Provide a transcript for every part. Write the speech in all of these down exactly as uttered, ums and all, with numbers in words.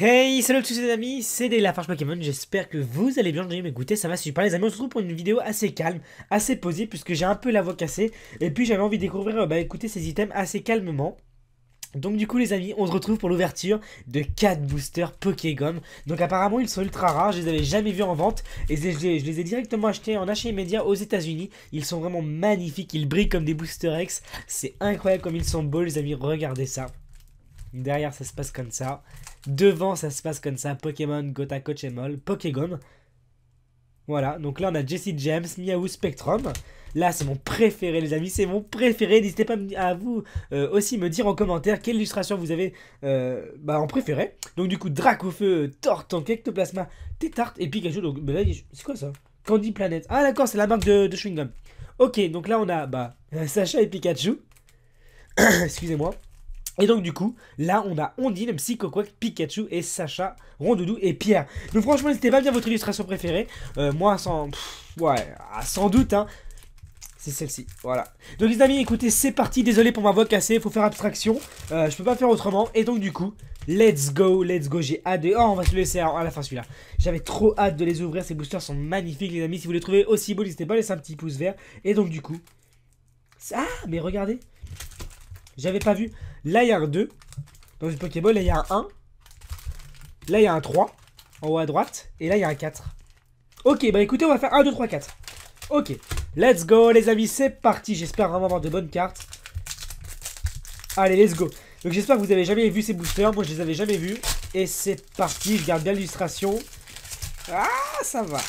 Hey, salut à tous les amis, c'est Lafarge Pokémon, j'espère que vous allez bien, vous allez m'écouter, ça va super les amis. On se retrouve pour une vidéo assez calme, assez posée, puisque j'ai un peu la voix cassée, et puis j'avais envie de découvrir, bah écoutez, ces items assez calmement. Donc du coup les amis, on se retrouve pour l'ouverture de quatre boosters Pokégomme. Donc apparemment ils sont ultra rares, je les avais jamais vus en vente, et je les, je les ai directement achetés en achat immédiat aux États-Unis. Ils sont vraiment magnifiques, ils brillent comme des Booster X, c'est incroyable comme ils sont beaux les amis, regardez ça. Derrière ça se passe comme ça, devant ça se passe comme ça, Pokémon, Gotha, Cochemol, Pokégomme. Voilà, donc là on a Jesse James, Miaou Spectrum. Là c'est mon préféré les amis, c'est mon préféré. N'hésitez pas à vous euh, aussi me dire en commentaire quelle illustration vous avez euh, bah, en préféré. Donc du coup Dracoufeu, Torton, Kectoplasma, Tétarte et Pikachu. Donc bah, c'est quoi ça? Candy Planet. Ah d'accord, c'est la marque de, de chewing-gum. Ok, donc là on a bah, Sacha et Pikachu. Excusez-moi. Et donc du coup, là on a Ondine, Psycho-Quack, Pikachu et Sacha, Rondoudou et Pierre. Donc franchement, n'hésitez pas à me dire votre illustration préférée. Euh, moi, sans... Pff, ouais, sans doute, hein. C'est celle-ci, voilà. Donc les amis, écoutez, c'est parti. Désolé pour ma voix cassée, faut faire abstraction. Euh, je peux pas faire autrement. Et donc du coup, let's go, let's go. J'ai hâte de... Oh, on va se le laisser à la fin celui-là. J'avais trop hâte de les ouvrir. Ces boosters sont magnifiques les amis. Si vous les trouvez aussi beaux, n'hésitez pas à laisser un petit pouce vert. Et donc du coup... Ah, mais regardez. J'avais pas vu. Là, il y a un deux. Dans une Pokéball, là, il y a un un. Là, il y a un trois. En haut à droite. Et là, il y a un quatre. Ok, bah écoutez, on va faire un, deux, trois, quatre. Ok. Let's go, les amis. C'est parti. J'espère vraiment avoir de bonnes cartes. Allez, let's go. Donc, j'espère que vous avez jamais vu ces boosters. Moi, je les avais jamais vus. Et c'est parti. Je garde bien l'illustration. Ah, ça va.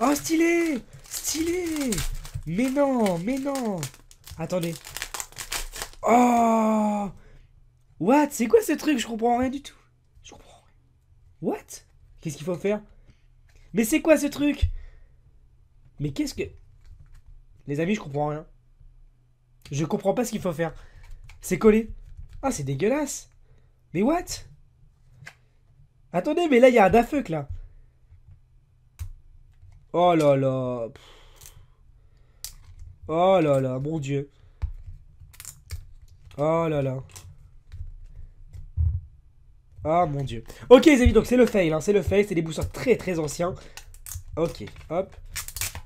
Oh, stylé. Stylé. Mais non, mais non. Attendez. Oh, what? C'est quoi ce truc? Je comprends rien du tout. Je comprends rien. What? Qu'est-ce qu'il faut faire? Mais c'est quoi ce truc? Mais qu'est-ce que... Les amis, je comprends rien. Je comprends pas ce qu'il faut faire. C'est collé. Ah, c'est dégueulasse. Mais what? Attendez, mais là, il y a un dafeuc, là. Oh là là. Oh là là, mon dieu. Oh là là. Oh mon dieu. Ok les amis, donc c'est le fail, hein, c'est le fail, c'est des boosters très très anciens. Ok, hop.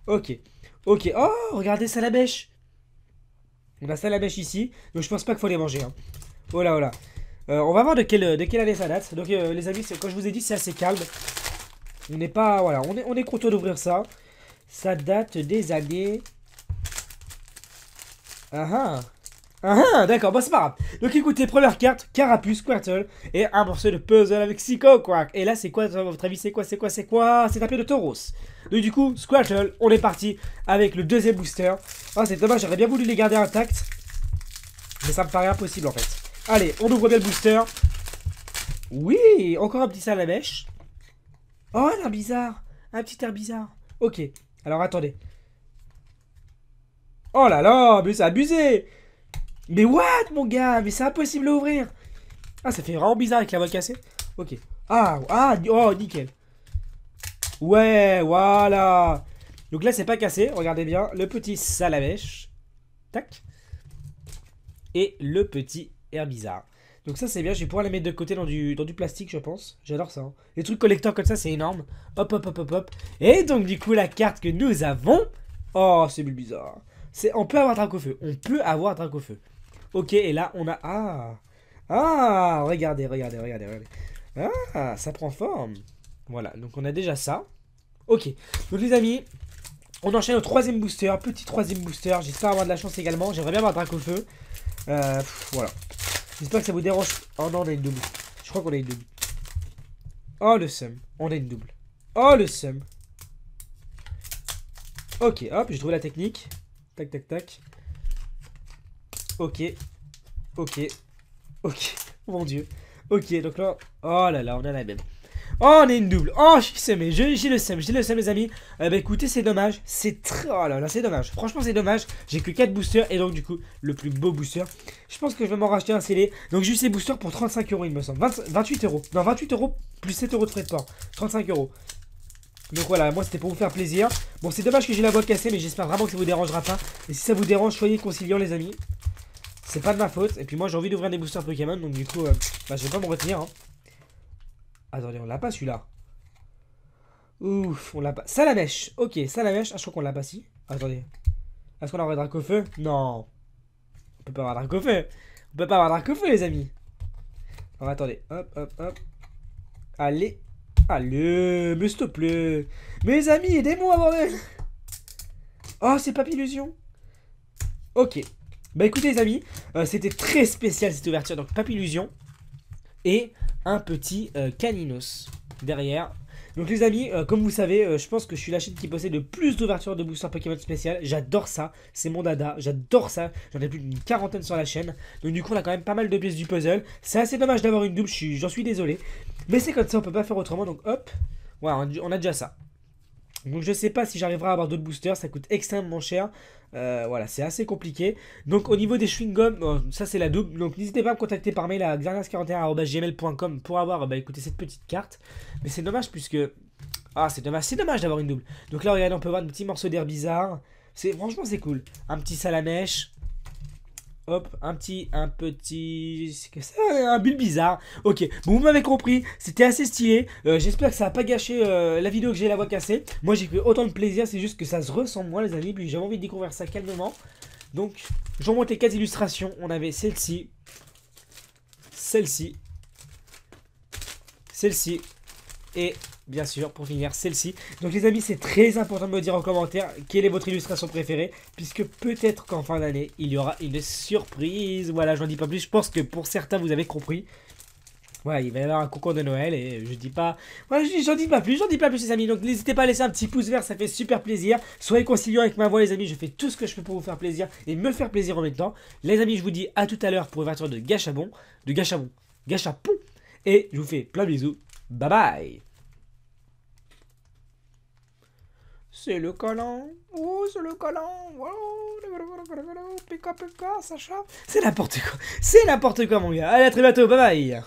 Ok, ok. Oh, regardez Salamèche. On a Salamèche ici, donc je pense pas qu'il faut les manger. Hein. Oh là, oh là. Euh, on va voir de quelle, de quelle année ça date. Donc euh, les amis, comme je vous ai dit, c'est assez calme. On n'est pas, voilà, on est, on est content d'ouvrir ça. Ça date des années... Ah ah. Ah, d'accord, bon c'est pas grave. Donc écoutez, première carte, Carapuce, Squirtle et un morceau de puzzle avec Psycho-Quack. Et là c'est quoi, à votre avis, c'est quoi, c'est quoi, c'est quoi? C'est un peu de Tauros. Donc du coup, Squirtle, on est parti avec le deuxième booster. Ah, c'est dommage, j'aurais bien voulu les garder intacts. Mais ça me paraît impossible en fait. Allez, on ouvre bien le booster. Oui, encore un petit Salamèche. Oh, un Herbizarre, un petit Herbizarre. Ok, alors attendez. Oh là là, mais c'est abusé. Mais what mon gars, mais c'est impossible à ouvrir. Ah, ça fait vraiment bizarre avec la voix cassée. Ok. Ah, ah, oh nickel. Ouais, voilà. Donc là c'est pas cassé, regardez bien. Le petit Salamèche. Tac. Et le petit Herbizarre. Donc ça c'est bien, je vais pouvoir les mettre de côté dans du, dans du plastique je pense. J'adore ça hein. Les trucs collecteurs comme ça c'est énorme. Hop hop hop hop hop. Et donc du coup la carte que nous avons. Oh c'est Bulbizarre. On peut avoir Dracoufeu. On peut avoir Dracoufeu. Ok, et là, on a... Ah, ah, regardez, regardez, regardez, regardez. Ah, ça prend forme. Voilà, donc on a déjà ça. Ok, donc les amis, on enchaîne au troisième booster. Petit troisième booster. J'espère avoir de la chance également. J'aimerais bien avoir Dracoufeu. Euh, voilà. J'espère que ça vous dérange. Oh non, on a une double. Je crois qu'on a une double. Oh, le seum. On a une double. Oh, le seum. Ok, hop, j'ai trouvé la technique. Tac, tac, tac. Ok. Ok. Ok. Mon dieu. Ok, donc là... Oh là là, on a la même. Oh, on a une double. Oh, je suis semé. J'ai le seum. J'ai le seum, les amis. Euh, bah écoutez, c'est dommage. C'est très... Oh là là, c'est dommage. Franchement, c'est dommage. J'ai que quatre boosters. Et donc, du coup, le plus beau booster. Je pense que je vais m'en racheter un scellé. Donc, j'ai eu ces boosters pour trente-cinq euros, il me semble. vingt, vingt-huit euros. Non, vingt-huit euros plus sept euros de frais de port. trente-cinq euros. Donc voilà, moi c'était pour vous faire plaisir. Bon, c'est dommage que j'ai la voix cassée, mais j'espère vraiment que ça vous dérangera pas. Et si ça vous dérange, soyez conciliants les amis. C'est pas de ma faute. Et puis moi j'ai envie d'ouvrir des boosters Pokémon, donc du coup, euh, bah, je vais pas me retenir. Hein. Attendez, on l'a pas celui-là. Ouf, on l'a pas. Salamèche. Ok, Salamèche. Ah, je crois qu'on l'a pas si. Attendez. Est-ce qu'on a envoyé Dracoufeu? Non. On peut pas avoir Dracoufeu. On peut pas avoir Dracoufeu, les amis. Alors attendez. Hop, hop, hop. Allez. Allez, mais s'il te plaît. Mes amis, aidez-moi, bordel. Oh, c'est Papilusion. Ok. Bah écoutez, les amis, euh, c'était très spécial cette ouverture. Donc, Papilusion et un petit euh, Caninos derrière. Donc, les amis, euh, comme vous savez, euh, je pense que je suis la chaîne qui possède le plus d'ouvertures de boosters Pokémon spécial. J'adore ça. C'est mon dada. J'adore ça. J'en ai plus d'une quarantaine sur la chaîne. Donc, du coup, on a quand même pas mal de pièces du puzzle. C'est assez dommage d'avoir une double. J'en suis désolé. Mais c'est comme ça. On peut pas faire autrement. Donc, hop. Voilà, on a déjà ça. Donc je sais pas si j'arriverai à avoir d'autres boosters, ça coûte extrêmement cher, euh, voilà c'est assez compliqué. Donc au niveau des chewing-gums, euh, ça c'est la double, donc n'hésitez pas à me contacter par mail à xarnas quarante et un arobase gmail point com pour avoir bah, écoutez, cette petite carte. Mais c'est dommage puisque, ah c'est dommage, c'est dommage d'avoir une double. Donc là regardez on peut voir un petit morceau d'Herbizarre, franchement c'est cool, un petit Salamèche. Hop, un petit, un petit, un Bulbizarre. Ok, bon vous m'avez compris, c'était assez stylé. euh, J'espère que ça n'a pas gâché euh, la vidéo, que j'ai la voix cassée. Moi j'ai pris autant de plaisir, c'est juste que ça se ressent moi les amis. Puis j'avais envie de découvrir ça calmement. Donc, j'en monte les quatre illustrations. On avait celle-ci, celle-ci, celle-ci et... bien sûr, pour finir, celle-ci. Donc les amis, c'est très important de me dire en commentaire quelle est votre illustration préférée, puisque peut-être qu'en fin d'année, il y aura une surprise. Voilà, j'en dis pas plus. Je pense que pour certains, vous avez compris. Voilà, il va y avoir un concours de Noël et je dis pas... Voilà, j'en dis pas plus, j'en dis pas plus les amis. Donc n'hésitez pas à laisser un petit pouce vert, ça fait super plaisir. Soyez conciliants avec ma voix les amis, je fais tout ce que je peux pour vous faire plaisir et me faire plaisir en même temps. Les amis, je vous dis à tout à l'heure pour l'ouverture de Gachapon. De Gachapon. Gachapon. Et je vous fais plein de bisous. Bye bye. C'est le collant, oh c'est le collant, Pika Pika, Sacha, c'est n'importe quoi, c'est n'importe quoi mon gars, allez à très bientôt, bye bye.